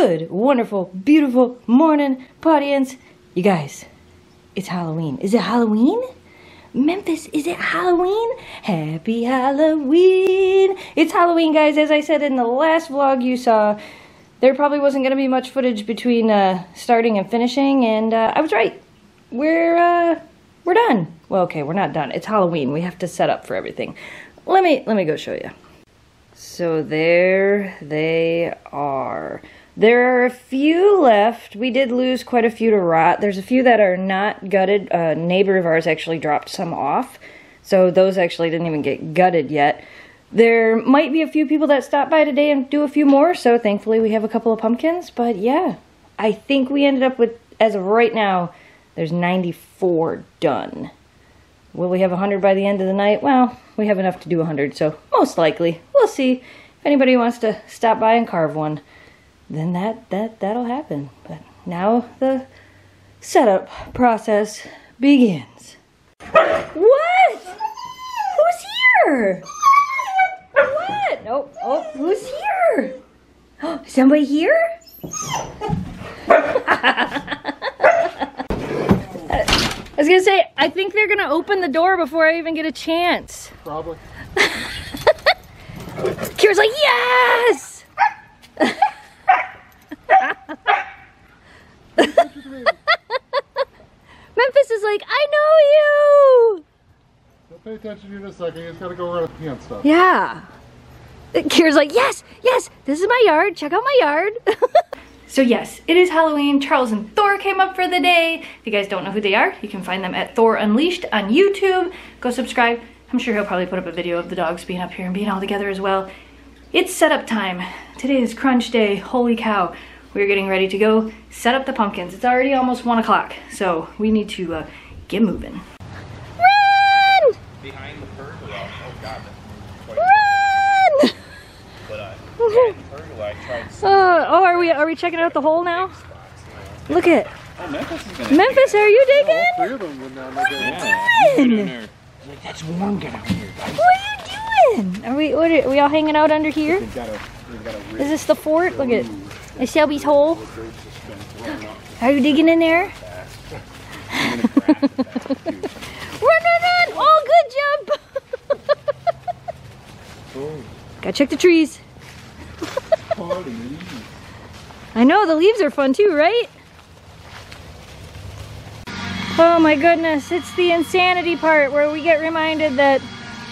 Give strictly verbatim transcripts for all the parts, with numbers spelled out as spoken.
Good, wonderful, beautiful morning, audience. You guys, it's Halloween. Is it Halloween? Memphis, is it Halloween? Happy Halloween. It's Halloween, guys. As I said in the last vlog you saw, there probably wasn't going to be much footage between uh, starting and finishing, and uh, I was right. We're, uh, we're done. Well, okay, we're not done. It's Halloween. We have to set up for everything. Let me, let me go show you. So there they are. There are a few left. We did lose quite a few to rot. There's a few that are not gutted. A neighbor of ours actually dropped some off, so those actually didn't even get gutted yet. There might be a few people that stop by today and do a few more, so thankfully we have a couple of pumpkins. But yeah, I think we ended up with, as of right now, there's ninety-four done. Will we have one hundred by the end of the night? Well, we have enough to do one hundred, so most likely. We'll see. If anybody wants to stop by and carve one, then that, that, that'll happen. But now the setup process begins. What? Who's here? What? Oh, oh, who's here? Oh, somebody here? I was gonna say, I think they're gonna open the door before I even get a chance. Probably. Kira's like, yes! Memphis is like, I know you! Don't pay attention to you in a second, you just gotta go around and pee on stuff. Yeah. Kira's like, yes, yes, this is my yard, check out my yard. So yes, it is Halloween. Charles and Thor came up for the day. If you guys don't know who they are, you can find them at Thor Unleashed on YouTube. Go subscribe. I'm sure he'll probably put up a video of the dogs being up here and being all together as well. It's setup time. Today is crunch day. Holy cow. We're getting ready to go set up the pumpkins. It's already almost one o'clock, so we need to uh, get moving. Run! Behind the pergola. Oh God, that's quite Run! Good. But, uh, behind the pergola, I tried some uh, oh, are we are we checking out the hole now? Look at oh, Memphis, is gonna Memphis are you digging? No, three of them would not what are you yeah. doing? Like, that's warm down here, guys. What are you doing? Are we what are, are we all hanging out under here? Got a, got a is this the fort? Look at. Is Shelby's hole? Are you digging in there? Run, run, run! Oh, good jump! Gotta check the trees. I know, the leaves are fun too, right? Oh my goodness, it's the insanity part where we get reminded that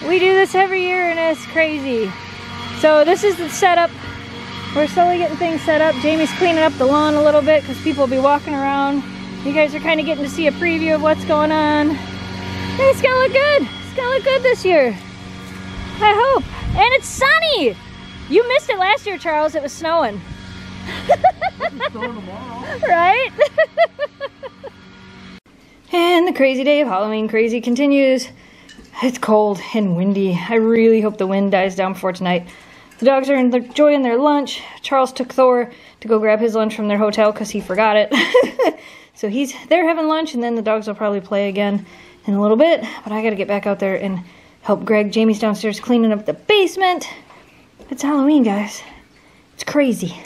we do this every year and it's crazy. So this is the setup. We're slowly getting things set up. Jamie's cleaning up the lawn a little bit because people will be walking around. You guys are kind of getting to see a preview of what's going on. It's gonna look good. It's gonna look good this year. I hope. And it's sunny! You missed it last year, Charles. It was snowing. It's snowing tomorrow. Right? And the crazy day of Halloween crazy continues. It's cold and windy. I really hope the wind dies down before tonight. The dogs are enjoying their lunch. Charles took Thor to go grab his lunch from their hotel because he forgot it. So he's they're having lunch, and then the dogs will probably play again in a little bit. But I got to get back out there and help Greg. Jamie's downstairs cleaning up the basement. It's Halloween, guys. It's crazy.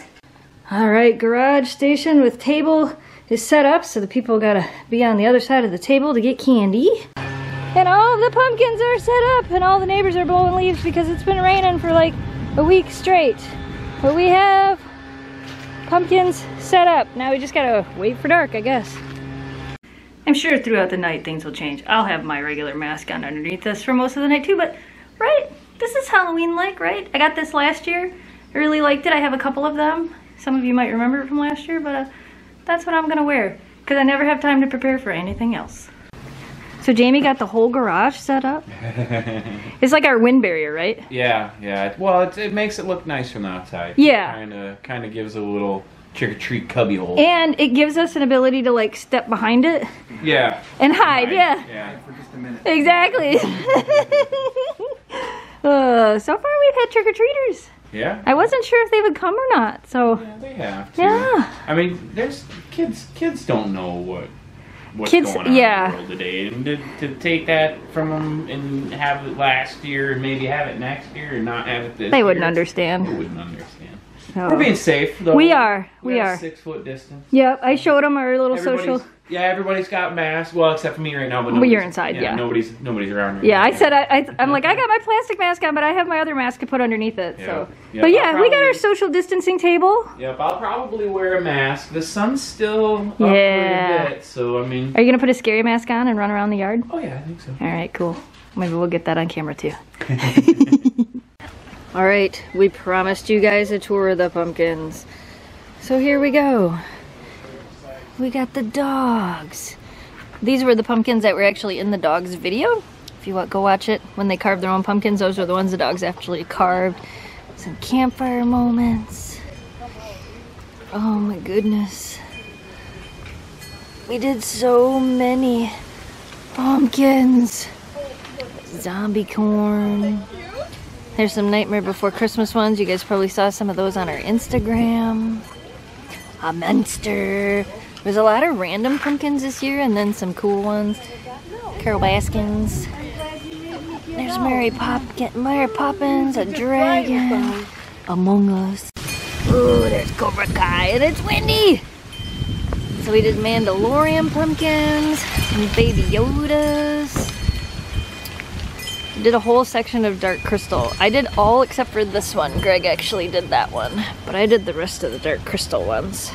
All right, garage station with table is set up, so the people got to be on the other side of the table to get candy. And all the pumpkins are set up, and all the neighbors are blowing leaves because it's been raining for like a week straight, but we have pumpkins set up. Now we just gotta wait for dark, I guess. I'm sure throughout the night things will change. I'll have my regular mask on underneath this for most of the night too, but right? This is Halloween-like, right? I got this last year. I really liked it. I have a couple of them. Some of you might remember it from last year, but uh, that's what I'm gonna wear because I never have time to prepare for anything else. So Jamie got the whole garage set up. It's like our wind barrier, right? Yeah, yeah. Well, it, it makes it look nice from the outside. Yeah. Kind of, kind of gives a little trick-or-treat cubby hole. And it gives us an ability to like step behind it. Yeah. And hide. hide. Yeah. Yeah. For just a minute. Exactly. uh, so far, we've had trick-or-treaters. Yeah. I wasn't sure if they would come or not. So. Yeah, they have. To. Yeah. I mean, there's kids. Kids don't know what. What's Kids, going on yeah. in the world today, and to, to take that from them and have it last year, and maybe have it next year, and not have it this year. They wouldn't year, understand. They wouldn't understand. No. We're being safe, though. We are. We, we are. Six foot distance. Yep. I showed them our little social. Yeah, everybody's got masks. Well, except for me right now. But well, you're inside. Yeah, yeah. Nobody's nobody's around. Right yeah, now. I said I, I. I'm like I got my plastic mask on, but I have my other mask to put underneath it. Yeah. So, yep, but yeah, I'll probably, we got our social distancing table. Yep, I'll probably wear a mask. The sun's still yeah. up a bit, so I mean. Are you gonna put a scary mask on and run around the yard? Oh yeah, I think so. All right, cool. Maybe we'll get that on camera too. All right, we promised you guys a tour of the pumpkins. So here we go. We got the dogs. These were the pumpkins that were actually in the dogs video. If you want, go watch it. When they carved their own pumpkins, those were the ones the dogs actually carved. Some campfire moments. Oh my goodness. We did so many pumpkins. Zombie corn. There's some Nightmare Before Christmas ones. You guys probably saw some of those on our Instagram. A monster. There's a lot of random pumpkins this year and then some cool ones. Carole Baskins. There's Mary Poppins, Mary Poppins, a dragon. Among Us. Ooh, there's Cobra Kai and it's windy. So we did Mandalorian pumpkins and Baby Yodas. Did a whole section of Dark Crystal. I did all except for this one. Greg actually did that one, but I did the rest of the Dark Crystal ones.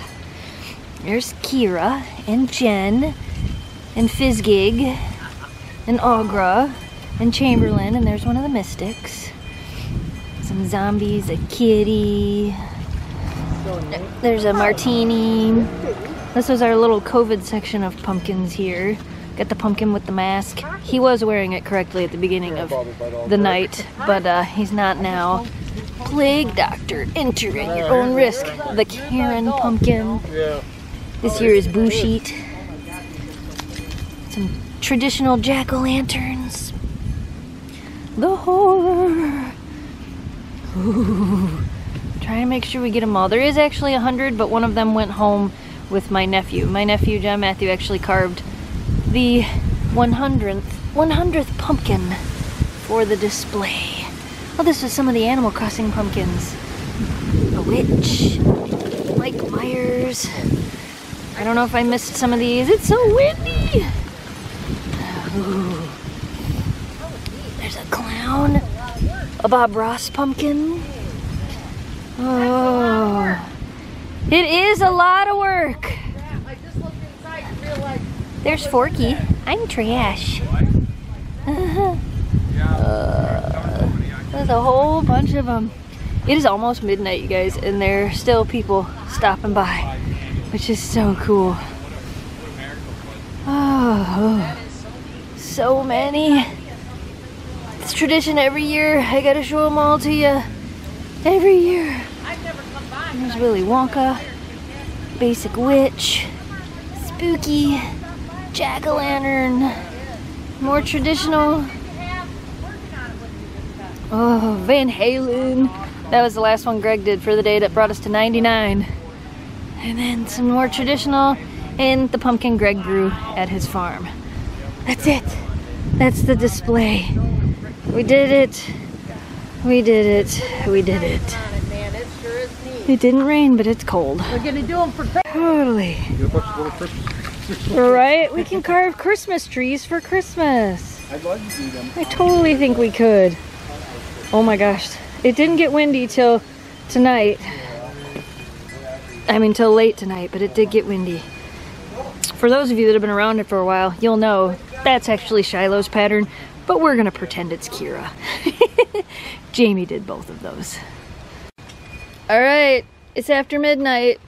There's Kira and Jen and Fizgig and Augra and Chamberlain, and there's one of the mystics. Some zombies, a kitty. There's a martini. This was our little COVID section of pumpkins here. Got the pumpkin with the mask. He was wearing it correctly at the beginning of the night, but uh, he's not now. Plague Doctor, enter at your own risk. The Karen pumpkin. This year is Boo Sheet. Some traditional jack-o'-lanterns. The horror. Ooh. Trying to make sure we get them all. There is actually a hundred, but one of them went home with my nephew. My nephew, John Matthew, actually carved the one hundredth pumpkin for the display. Well, this is some of the Animal Crossing pumpkins. A witch, Mike Myers. I don't know if I missed some of these. It's so windy. Ooh. There's a clown, a Bob Ross pumpkin. Oh, it is a lot of work. There's Forky. I'm trash. Uh, there's a whole bunch of them. It is almost midnight, you guys, and there are still people stopping by, which is so cool. Oh, so many. It's tradition every year. I gotta show them all to you. Every year. There's Willy Wonka. Basic Witch. Spooky. Jack-o'-lantern, more traditional. Oh, Van Halen. That was the last one Greg did for the day. That brought us to ninety-nine. And then some more traditional and the pumpkin Greg grew at his farm. That's it. That's the display. We did it. We did it. We did it. It didn't rain, but it's cold. We're gonna do them for totally. Right? We can carve Christmas trees for Christmas. I'd love to do them. I totally think we could. Oh my gosh. It didn't get windy till tonight. I mean, till late tonight, but it did get windy. For those of you that have been around it for a while, you'll know that's actually Shiloh's pattern, but we're going to pretend it's Kira. Jamie did both of those. All right. It's after midnight.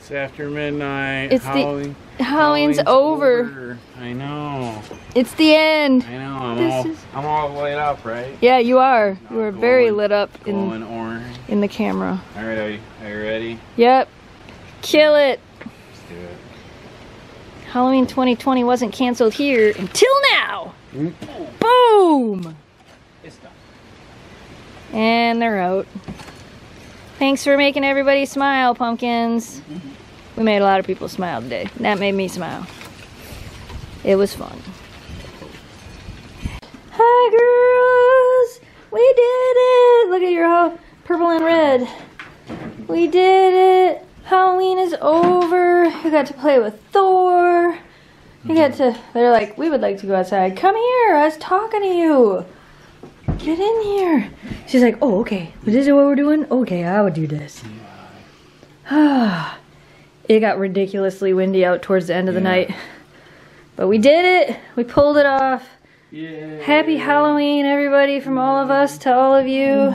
It's after midnight. It's Halloween. The Halloween's, Halloween's over. over. I know. It's the end. I know. I'm all, is... I'm all lit up, right? Yeah, you are. Not you are glowing, very lit up in orange. in the camera. All right, are you, are you ready? Yep. Kill it. Let's do it. Halloween twenty twenty wasn't canceled here until now. Mm-hmm. Boom. It's done. And they're out. Thanks for making everybody smile, pumpkins. Mm-hmm. We made a lot of people smile today. That made me smile. It was fun. Hi, girls! We did it! Look at your whole purple and red. We did it! Halloween is over. We got to play with Thor. We got to, they're like, we would like to go outside. Come here, I was talking to you. Get in here. She's like, oh, okay. This is what we're doing? Okay, I would do this. It got ridiculously windy out towards the end of the yeah. night. But we did it. We pulled it off. Yay. Happy Halloween, everybody, from all of us to all of you.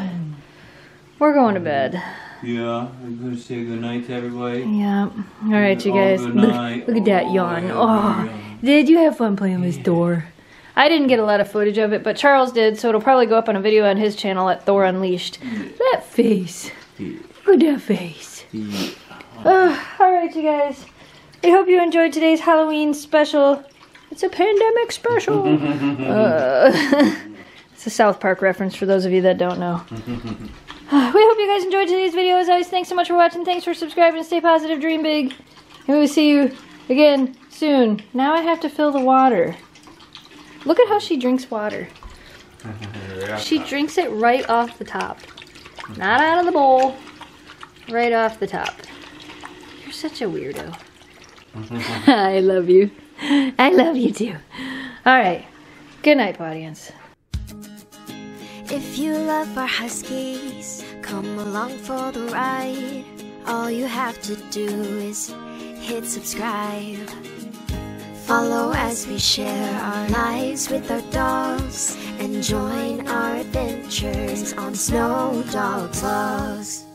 We're going to bed. Yeah, I'm going to say good night to everybody. Yeah. All right, you guys. Look, look at that yawn. Oh, did you have fun playing with Thor? I didn't get a lot of footage of it, but Charles did, so it'll probably go up on a video on his channel at Thor Unleashed. That face. Look at that face. Uh, all right, you guys. I hope you enjoyed today's Halloween special. It's a pandemic special. uh, it's a South Park reference for those of you that don't know. Uh, we hope you guys enjoyed today's video. As always, thanks so much for watching. Thanks for subscribing. Stay positive. Dream big. And we will see you again soon. Now I have to fill the water. Look at how she drinks water. She drinks it right off the top. Not out of the bowl. Right off the top. You're such a weirdo. I love you. I love you too. All right. Good night, audience. If you love our huskies, come along for the ride. All you have to do is hit subscribe. Follow as we share our lives with our dogs, and join our adventures on Snow Dogs Vlogs.